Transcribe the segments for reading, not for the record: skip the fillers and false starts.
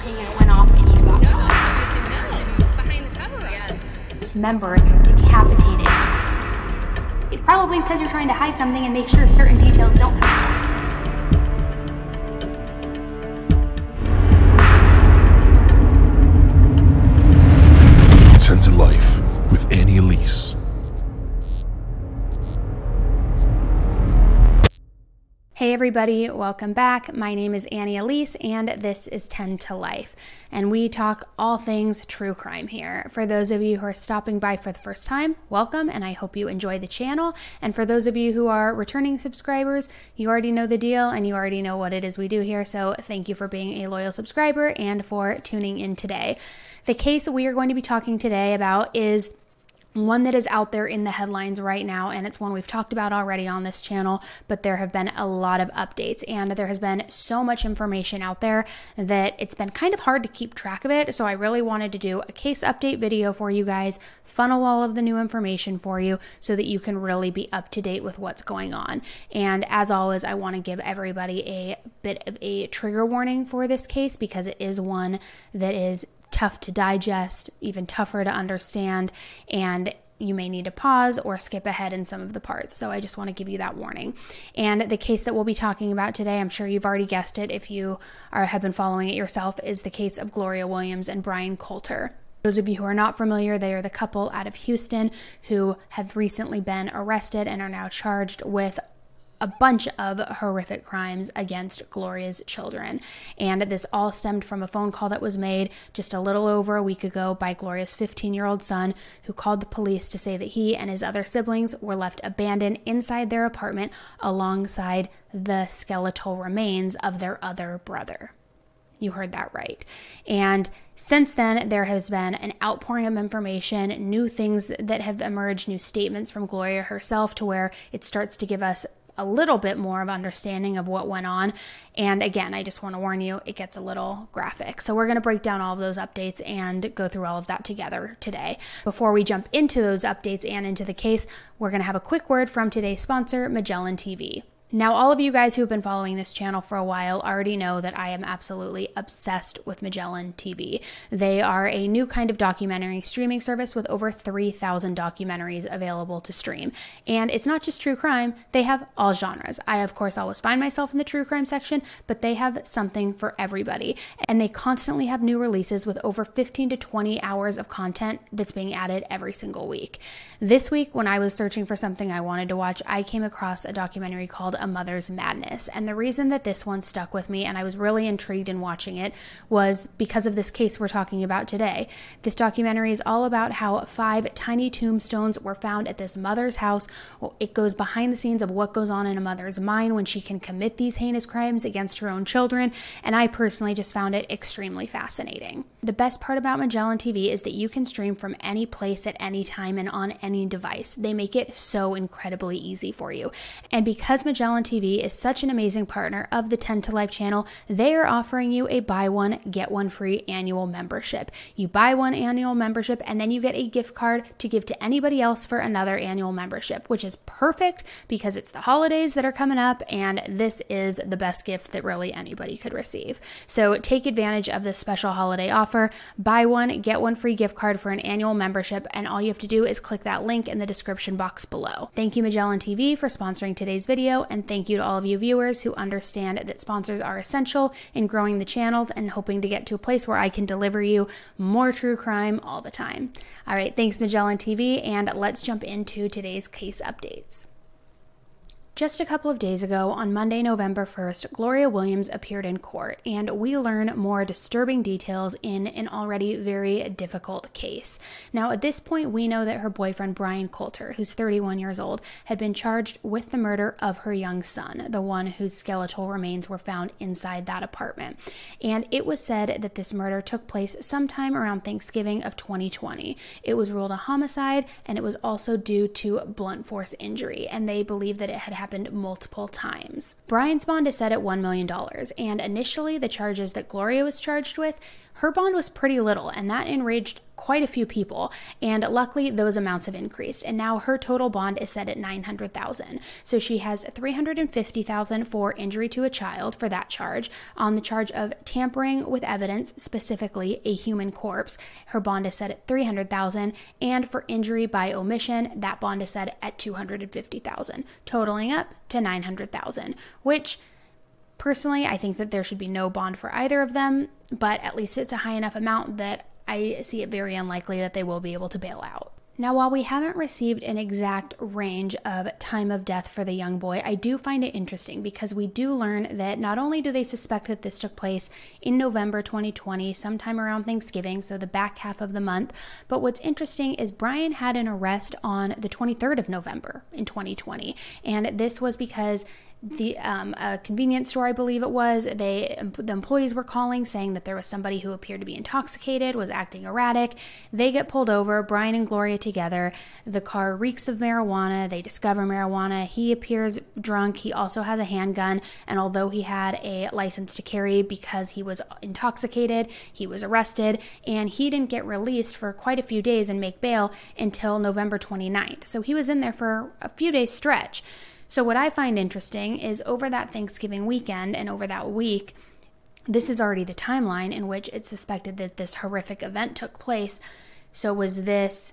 happening and it went off and you got shot. This member decapitated. It's probably because you're trying to hide something and make sure certain details don't come out. With Annie Elise. Hey everybody, welcome back. My name is Annie Elise and this is 10 to Life. And we talk all things true crime here. For those of you who are stopping by for the first time, welcome and I hope you enjoy the channel. And for those of you who are returning subscribers, you already know the deal and you already know what it is we do here. So thank you for being a loyal subscriber and for tuning in today. The case we are going to be talking today about is one that is out there in the headlines right now, and it's one we've talked about already on this channel, but there have been a lot of updates, and there has been so much information out there that it's been kind of hard to keep track of it, so I really wanted to do a case update video for you guys, funnel all of the new information for you so that you can really be up to date with what's going on. And as always, I want to give everybody a bit of a trigger warning for this case because it is one that is tough to digest, even tougher to understand, and you may need to pause or skip ahead in some of the parts. So I just want to give you that warning. And the case that we'll be talking about today, I'm sure you've already guessed it if you have been following it yourself, is the case of Gloria Williams and Brian Coulter. Those of you who are not familiar, they are the couple out of Houston who have recently been arrested and are now charged with a bunch of horrific crimes against Gloria's children. And this all stemmed from a phone call that was made just a little over a week ago by Gloria's 15-year-old son, who called the police to say that he and his other siblings were left abandoned inside their apartment alongside the skeletal remains of their other brother. You heard that right. And since then, there has been an outpouring of information, new things that have emerged, new statements from Gloria herself, to where it starts to give us a little bit more of understanding of what went on. And again, I just want to warn you, it gets a little graphic. So we're going to break down all of those updates and go through all of that together today. Before we jump into those updates and into the case, we're going to have a quick word from today's sponsor, Magellan TV. Now, all of you guys who have been following this channel for a while already know that I am absolutely obsessed with Magellan TV. They are a new kind of documentary streaming service with over 3,000 documentaries available to stream. And it's not just true crime, they have all genres. I, of course, always find myself in the true crime section, but they have something for everybody. And they constantly have new releases with over 15 to 20 hours of content that's being added every single week. This week, when I was searching for something I wanted to watch, I came across a documentary called A Mother's Madness. And the reason that this one stuck with me and I was really intrigued in watching it was because of this case we're talking about today. This documentary is all about how 5 tiny tombstones were found at this mother's house. It goes behind the scenes of what goes on in a mother's mind when she can commit these heinous crimes against her own children. And I personally just found it extremely fascinating. The best part about Magellan TV is that you can stream from any place at any time and on any device. They make it so incredibly easy for you. And because Magellan TV is such an amazing partner of the 10 to Life channel, they are offering you a buy one, get one free annual membership. You buy one annual membership and then you get a gift card to give to anybody else for another annual membership, which is perfect because it's the holidays that are coming up and this is the best gift that really anybody could receive. So take advantage of this special holiday offer. Buy one, get one free gift card for an annual membership, and all you have to do is click that link in the description box below. Thank you, Magellan TV, for sponsoring today's video. And thank you to all of you viewers who understand that sponsors are essential in growing the channel and hoping to get to a place where I can deliver you more true crime all the time. All right, thanks Magellan TV, and let's jump into today's case updates. Just a couple of days ago, on Monday, November 1st, Gloria Williams appeared in court, and we learn more disturbing details in an already very difficult case. Now, at this point, we know that her boyfriend, Brian Coulter, who's 31 years old, had been charged with the murder of her young son, the one whose skeletal remains were found inside that apartment. And it was said that this murder took place sometime around Thanksgiving of 2020. It was ruled a homicide, and it was also due to blunt force injury, and they believe that it had happened multiple times. Brian's bond is set at $1 million, and initially the charges that Gloria was charged with, her bond was pretty little, and that enraged quite a few people, and luckily those amounts have increased, and now her total bond is set at $900,000. So she has $350,000 for injury to a child for that charge. On the charge of tampering with evidence, specifically a human corpse, her bond is set at $300,000, and for injury by omission, that bond is set at $250,000, totaling up to $900,000, which personally, I think that there should be no bond for either of them, but at least it's a high enough amount that I see it very unlikely that they will be able to bail out. Now, while we haven't received an exact range of time of death for the young boy, I do find it interesting because we do learn that not only do they suspect that this took place in November 2020, sometime around Thanksgiving, so the back half of the month, but what's interesting is Brian had an arrest on the 23rd of November in 2020, and this was because a convenience store, I believe it was, the employees were calling saying that there was somebody who appeared to be intoxicated, was acting erratic. They get pulled over, Brian and Gloria together. The car reeks of marijuana. They discover marijuana. He appears drunk. He also has a handgun. And although he had a license to carry because he was intoxicated, he was arrested, and he didn't get released for quite a few days and make bail until November 29th. So he was in there for a few days stretch. So what I find interesting is over that Thanksgiving weekend and over that week, this is already the timeline in which it's suspected that this horrific event took place. So was this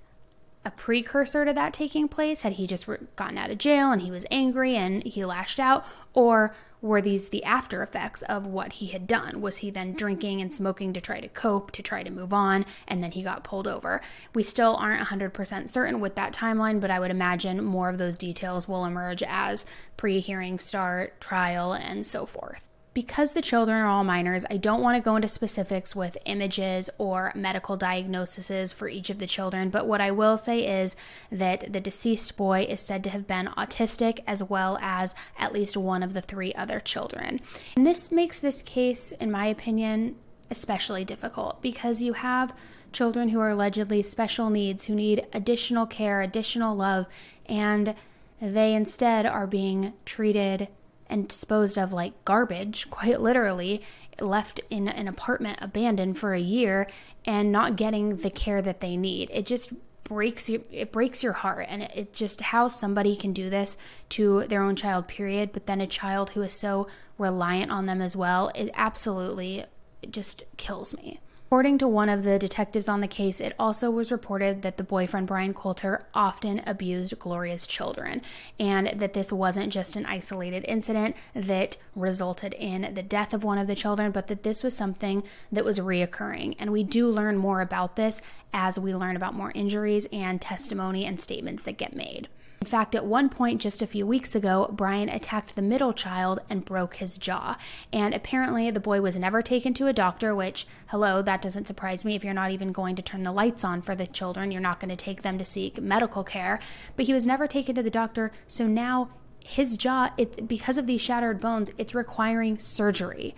a precursor to that taking place? Had he just gotten out of jail and he was angry and he lashed out? Or were these the after effects of what he had done? Was he then drinking and smoking to try to cope, to try to move on, and then he got pulled over? We still aren't 100% certain with that timeline, but I would imagine more of those details will emerge as pre-hearing start, trial, and so forth. Because the children are all minors, I don't want to go into specifics with images or medical diagnoses for each of the children, but what I will say is that the deceased boy is said to have been autistic, as well as at least one of the three other children. And this makes this case, in my opinion, especially difficult because you have children who are allegedly special needs, who need additional care, additional love, and they instead are being treated and disposed of like garbage, quite literally, left in an apartment abandoned for a year and not getting the care that they need. It just breaks your heart, and it's just how somebody can do this to their own child, period, but then a child who is so reliant on them as well, it absolutely just kills me. According to one of the detectives on the case, it also was reported that the boyfriend, Brian Coulter, often abused Gloria's children, and that this wasn't just an isolated incident that resulted in the death of one of the children, but that this was something that was reoccurring. And we do learn more about this as we learn about more injuries and testimony and statements that get made. In fact, at one point just a few weeks ago, Brian attacked the middle child and broke his jaw. And apparently the boy was never taken to a doctor, which, hello, that doesn't surprise me. If you're not even going to turn the lights on for the children, you're not going to take them to seek medical care. But he was never taken to the doctor, so now his jaw, because of these shattered bones, it's requiring surgery.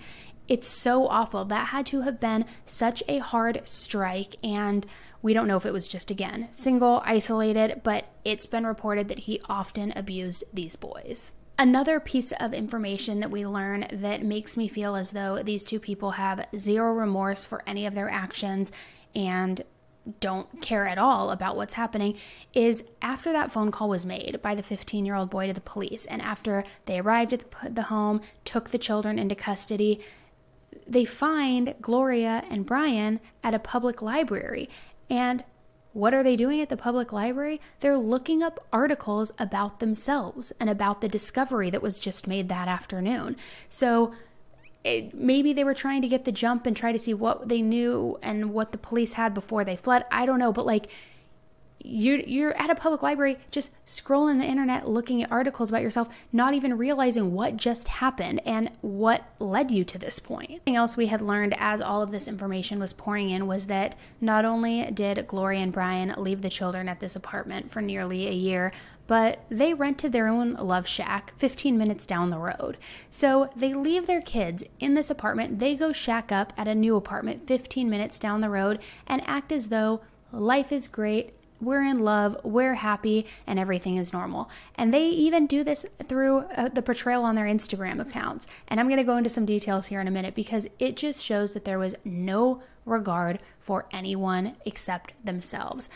It's so awful. That had to have been such a hard strike, and we don't know if it was just, again, single, isolated, but it's been reported that he often abused these boys. Another piece of information that we learn that makes me feel as though these two people have zero remorse for any of their actions and don't care at all about what's happening is after that phone call was made by the 15-year-old boy to the police, and after they arrived at the home, took the children into custody, they find Gloria and Brian at a public library. And what are they doing at the public library? They're looking up articles about themselves and about the discovery that was just made that afternoon. So maybe they were trying to get the jump and try to see what they knew and what the police had before they fled. I don't know, but like you're at a public library just scrolling the internet, looking at articles about yourself, not even realizing what just happened and what led you to this point. Something else we had learned as all of this information was pouring in was that not only did Gloria and Brian leave the children at this apartment for nearly a year, but they rented their own love shack 15 minutes down the road. So they leave their kids in this apartment, they go shack up at a new apartment 15 minutes down the road and act as though life is great, we're in love, we're happy, and everything is normal. And they even do this through the portrayal on their Instagram accounts. And I'm going to go into some details here in a minute because it just shows that there was no regard for anyone except themselves.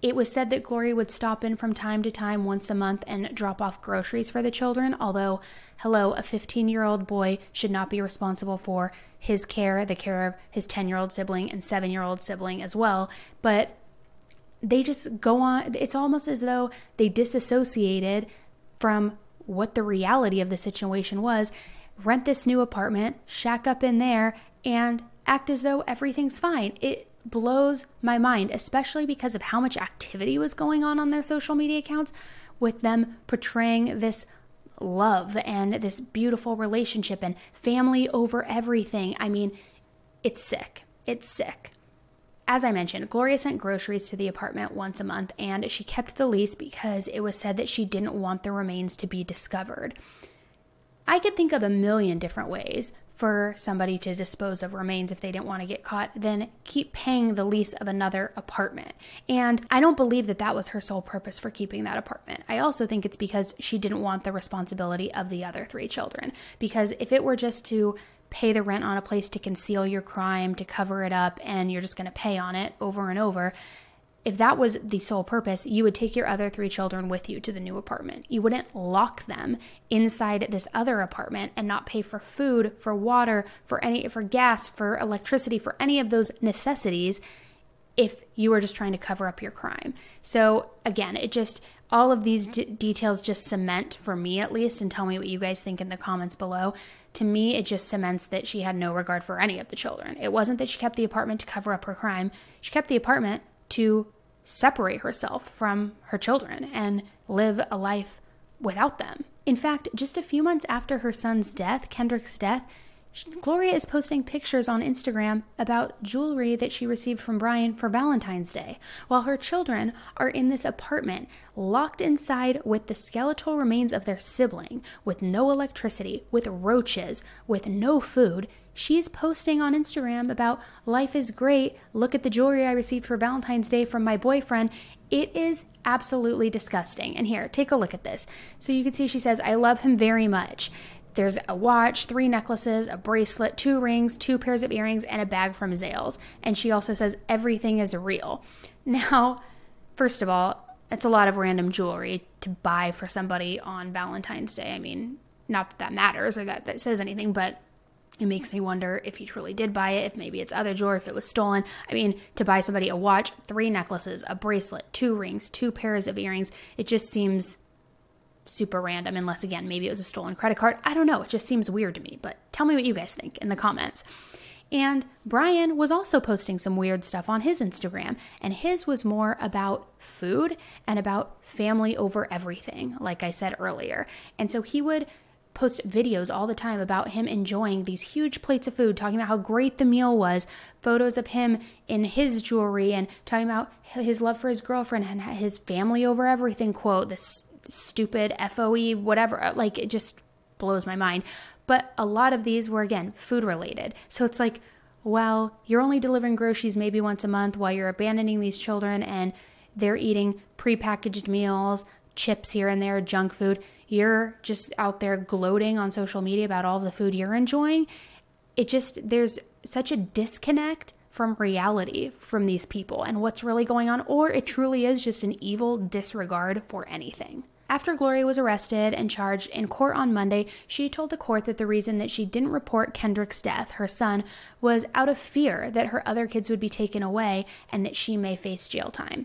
It was said that Gloria would stop in from time to time once a month and drop off groceries for the children, although, hello, a 15-year-old boy should not be responsible for his care, the care of his 10-year-old sibling and 7-year-old sibling as well. But they just go on, it's almost as though they disassociated from what the reality of the situation was, rent this new apartment, shack up in there, and act as though everything's fine. It blows my mind, especially because of how much activity was going on their social media accounts with them portraying this love and this beautiful relationship and family over everything. I mean, it's sick. It's sick. As I mentioned, Gloria sent groceries to the apartment once a month, and she kept the lease because it was said that she didn't want the remains to be discovered. I could think of a million different ways for somebody to dispose of remains if they didn't want to get caught, then keep paying the lease of another apartment. And I don't believe that that was her sole purpose for keeping that apartment. I also think it's because she didn't want the responsibility of the other three children. Because if it were just to pay the rent on a place to conceal your crime, to cover it up, and you're just going to pay on it over and over, if that was the sole purpose, you would take your other three children with you to the new apartment. You wouldn't lock them inside this other apartment and not pay for food, for water, for gas, for electricity, for any of those necessities if you were just trying to cover up your crime. So again, it just, all of these details just cement, for me at least, and tell me what you guys think in the comments below. To me, it just cements that she had no regard for any of the children. It wasn't that she kept the apartment to cover up her crime. She kept the apartment to separate herself from her children and live a life without them. In fact, just a few months after her son's death, Kendrick's death, Gloria is posting pictures on Instagram about jewelry that she received from Brian for Valentine's Day, while her children are in this apartment, locked inside with the skeletal remains of their sibling, with no electricity, with roaches, with no food. She's posting on Instagram about life is great, look at the jewelry I received for Valentine's Day from my boyfriend. It is absolutely disgusting. And here, take a look at this. So you can see she says, I love him very much. There's a watch, 3 necklaces, a bracelet, 2 rings, 2 pairs of earrings, and a bag from Zales. And she also says everything is real. Now, first of all, it's a lot of random jewelry to buy for somebody on Valentine's Day. I mean, not that that matters or that says anything, but it makes me wonder if he truly did buy it, if maybe it's other jewelry, if it was stolen. I mean, to buy somebody a watch, 3 necklaces, a bracelet, 2 rings, 2 pairs of earrings, it just seems super random, unless again, maybe it was a stolen credit card. I don't know. It just seems weird to me, but tell me what you guys think in the comments. And Brian was also posting some weird stuff on his Instagram, and his was more about food and about family over everything, like I said earlier. And so he would post videos all the time about him enjoying these huge plates of food, talking about how great the meal was, photos of him in his jewelry, and talking about his love for his girlfriend and his family over everything quote, this stupid FOE, whatever, like it just blows my mind. But a lot of these were, again, food related. So it's like, well, you're only delivering groceries maybe once a month while you're abandoning these children and they're eating prepackaged meals, chips here and there, junk food. You're just out there gloating on social media about all the food you're enjoying. It just, there's such a disconnect from reality from these people and what's really going on, or it truly is just an evil disregard for anything. After Gloria was arrested and charged in court on Monday, she told the court that the reason that she didn't report Kendrick's death, her son, was out of fear that her other kids would be taken away and that she may face jail time.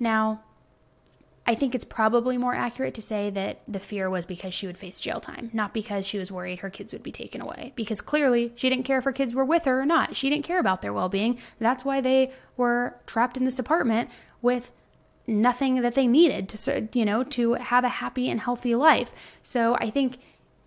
Now, I think it's probably more accurate to say that the fear was because she would face jail time, not because she was worried her kids would be taken away. Because clearly, she didn't care if her kids were with her or not. She didn't care about their well-being. That's why they were trapped in this apartment with nothing that they needed to, you know, to have a happy and healthy life. So I think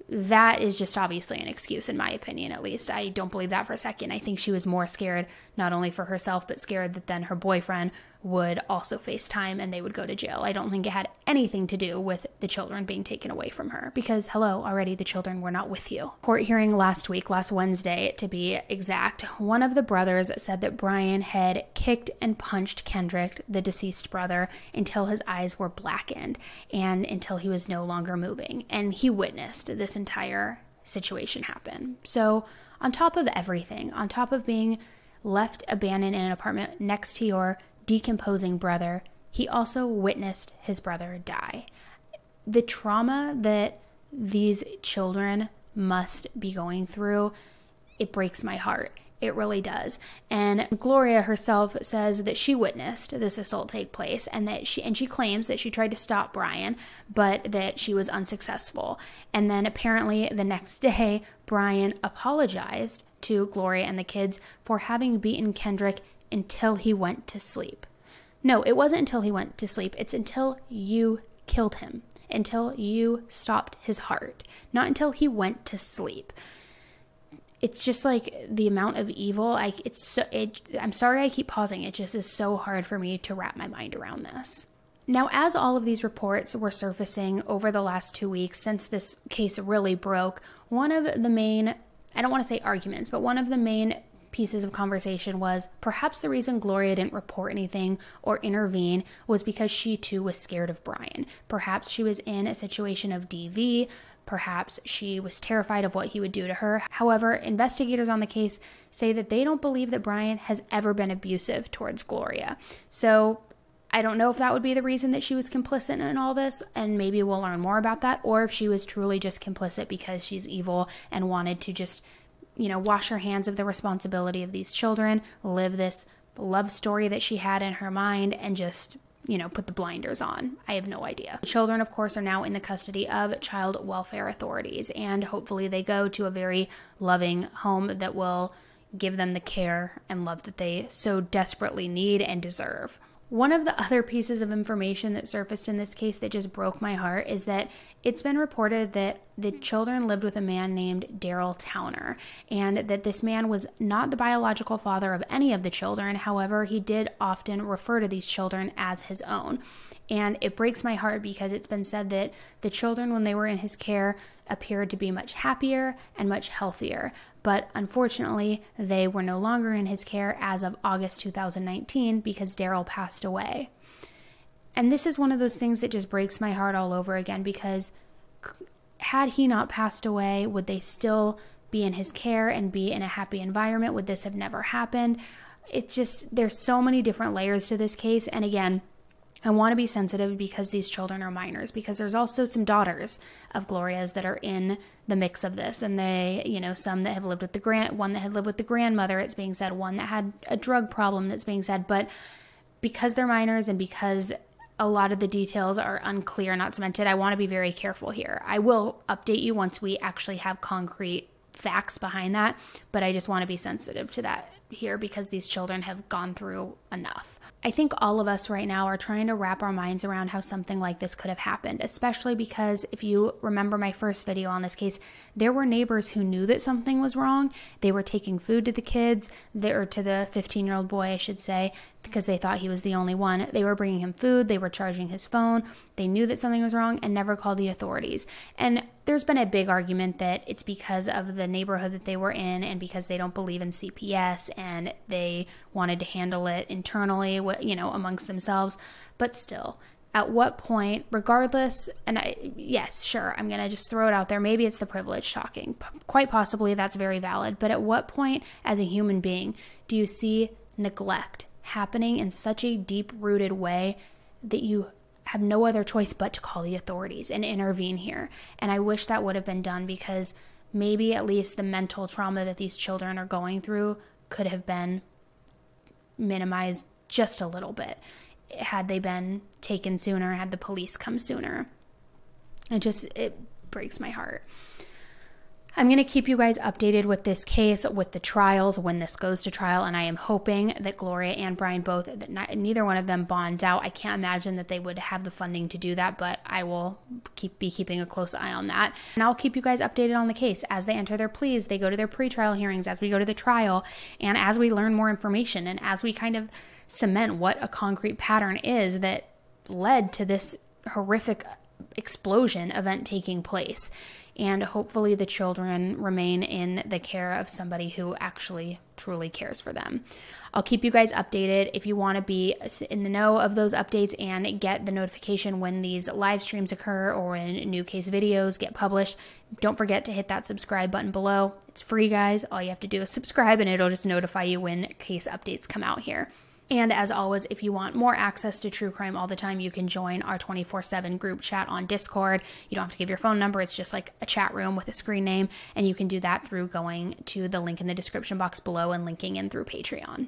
that is just obviously an excuse, in my opinion, at least. I don't believe that for a second. I think she was more scared, not only for herself, but scared that then her boyfriend would also FaceTime and they would go to jail. I don't think it had anything to do with the children being taken away from her because, hello, already the children were not with you. Court hearing last week, last Wednesday to be exact, one of the brothers said that Brian had kicked and punched Kendrick, the deceased brother, until his eyes were blackened and until he was no longer moving. And he witnessed this entire situation happen. So on top of everything, on top of being left abandoned in an apartment next to your decomposing brother, he also witnessed his brother die. The trauma that these children must be going through, it breaks my heart. It really does. And Gloria herself says that she witnessed this assault take place and that she claims that she tried to stop Brian, but that she was unsuccessful. And then apparently the next day, Brian apologized to Gloria and the kids for having beaten Kendrick until he went to sleep. No, it wasn't until he went to sleep. It's until you killed him, until you stopped his heart, not until he went to sleep. It's just like the amount of evil. I'm sorry I keep pausing. It just is so hard for me to wrap my mind around this. Now, as all of these reports were surfacing over the last 2 weeks since this case really broke, one of the main, I don't want to say arguments, but one of the main pieces of conversation was perhaps the reason Gloria didn't report anything or intervene was because she too was scared of Brian. Perhaps she was in a situation of DV. Perhaps she was terrified of what he would do to her. However, investigators on the case say that they don't believe that Brian has ever been abusive towards Gloria. So I don't know if that would be the reason that she was complicit in all this, and maybe we'll learn more about that, or if she was truly just complicit because she's evil and wanted to just, you know, wash her hands of the responsibility of these children, live this love story that she had in her mind, and just, you know, put the blinders on. I have no idea. The children, of course, are now in the custody of child welfare authorities, and hopefully they go to a very loving home that will give them the care and love that they so desperately need and deserve. One of the other pieces of information that surfaced in this case that just broke my heart is that it's been reported that the children lived with a man named Daryl Towner, and that this man was not the biological father of any of the children. However, he did often refer to these children as his own. And it breaks my heart because it's been said that the children, when they were in his care, appeared to be much happier and much healthier. But unfortunately, they were no longer in his care as of August 2019 because Daryl passed away. And this is one of those things that just breaks my heart all over again, because had he not passed away, would they still be in his care and be in a happy environment? Would this have never happened? It's just, there's so many different layers to this case. And again, I want to be sensitive because these children are minors, because there's also some daughters of Gloria's that are in the mix of this. And they, you know, some that have lived with the one that had lived with the grandmother, it's being said, one that had a drug problem, that's being said. But because they're minors and because a lot of the details are unclear, not cemented, I want to be very careful here. I will update you once we actually have concrete facts behind that, but I just want to be sensitive to that here because these children have gone through enough. I think all of us right now are trying to wrap our minds around how something like this could have happened, especially because if you remember my first video on this case, there were neighbors who knew that something was wrong. They were taking food to the kids, or to the 15-year-old boy, I should say, because they thought he was the only one. They were bringing him food, they were charging his phone, they knew that something was wrong and never called the authorities. And there's been a big argument that it's because of the neighborhood that they were in and because they don't believe in CPS and they wanted to handle it internally, you know, amongst themselves. But still, at what point, regardless, and yes, sure, I'm going to just throw it out there. Maybe it's the privilege talking. Quite possibly that's very valid. But at what point as a human being do you see neglect happening in such a deep-rooted way that you have no other choice but to call the authorities and intervene here? And I wish that would have been done, because maybe at least the mental trauma that these children are going through could have been minimized just a little bit had they been taken sooner, had the police come sooner. It breaks my heart. I'm going to keep you guys updated with this case, with the trials, when this goes to trial, and I am hoping that Gloria and Brian both, that neither one of them bonds out. I can't imagine that they would have the funding to do that, but I will be keeping a close eye on that. And I'll keep you guys updated on the case. As they enter their pleas, they go to their pretrial hearings, as we go to the trial, and as we learn more information, and as we kind of cement what a concrete pattern is that led to this horrific explosion event taking place. And hopefully the children remain in the care of somebody who actually truly cares for them. I'll keep you guys updated. If you want to be in the know of those updates and get the notification when these live streams occur or when new case videos get published, don't forget to hit that subscribe button below. It's free, guys. All you have to do is subscribe and it'll just notify you when case updates come out here. And as always, if you want more access to true crime all the time, you can join our 24/7 group chat on Discord. You don't have to give your phone number. It's just like a chat room with a screen name. And you can do that through going to the link in the description box below and linking in through Patreon.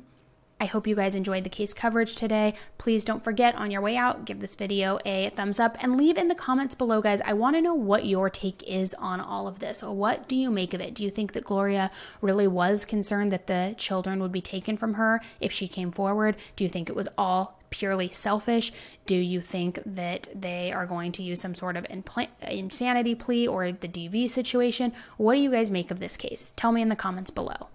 I hope you guys enjoyed the case coverage today. Please don't forget, on your way out, give this video a thumbs up and leave in the comments below, guys. I want to know what your take is on all of this. What do you make of it? Do you think that Gloria really was concerned that the children would be taken from her if she came forward? Do you think it was all purely selfish? Do you think that they are going to use some sort of insanity plea or the DV situation? What do you guys make of this case? Tell me in the comments below.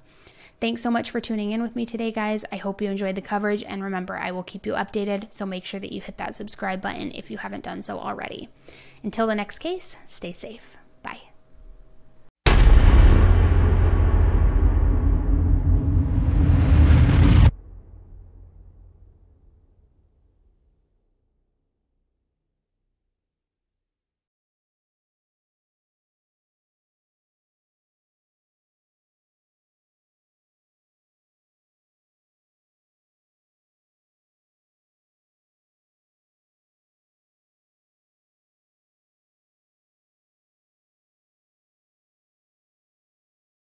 Thanks so much for tuning in with me today, guys. I hope you enjoyed the coverage, and remember, I will keep you updated, so make sure that you hit that subscribe button if you haven't done so already. Until the next case, stay safe.